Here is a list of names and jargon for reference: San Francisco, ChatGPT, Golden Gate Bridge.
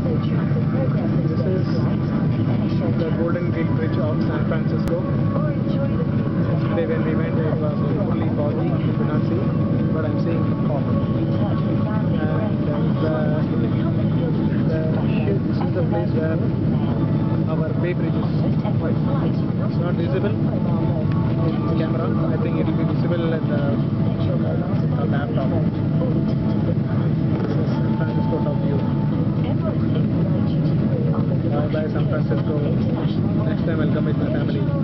This is the Golden Gate Bridge of San Francisco. Today when we went, it was only foggy, you could not see, but I'm seeing it fog. This is the place where our Bay Bridge is. It's not visible in the camera. I think it will be visible at the laptop. This is San Francisco top view. Bye San Francisco. Next time I'll come with my family.